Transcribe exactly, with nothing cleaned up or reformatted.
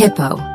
Hippo.